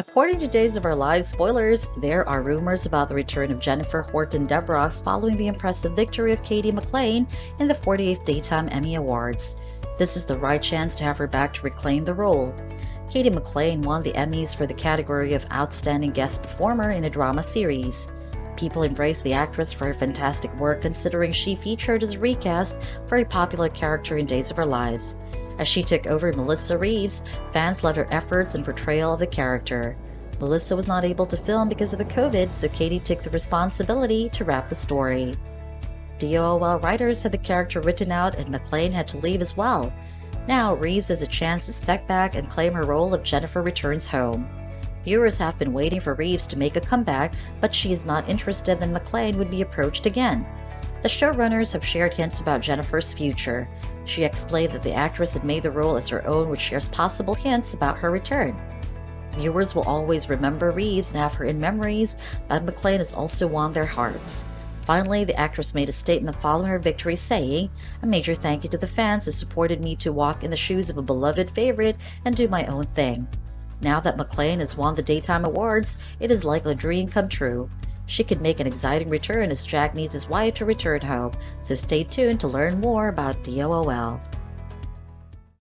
According to Days of Our Lives spoilers, there are rumors about the return of Jennifer Horton Deveraux following the impressive victory of Cady McClain in the 48th Daytime Emmy Awards. This is the right chance to have her back to reclaim the role. Cady McClain won the Emmys for the category of Outstanding Guest Performer in a Drama Series. People embraced the actress for her fantastic work considering she featured as recast for a popular character in Days of Our Lives. As she took over Melissa Reeves, fans loved her efforts and portrayal of the character. Melissa was not able to film because of the COVID, so Cady took the responsibility to wrap the story. DOL writers had the character written out and McClain had to leave as well. Now, Reeves has a chance to step back and claim her role if Jennifer returns home. Viewers have been waiting for Reeves to make a comeback, but she is not interested that McClain would be approached again. The showrunners have shared hints about Jennifer's future. She explained that the actress had made the role as her own, which shares possible hints about her return. Viewers will always remember Reeves and have her in memories, but McClain has also won their hearts. Finally, the actress made a statement following her victory saying, "A major thank you to the fans who supported me to walk in the shoes of a beloved favorite and do my own thing." Now that McClain has won the Daytime Awards, it is like a dream come true. She could make an exciting return as Jack needs his wife to return home, so stay tuned to learn more about DOL.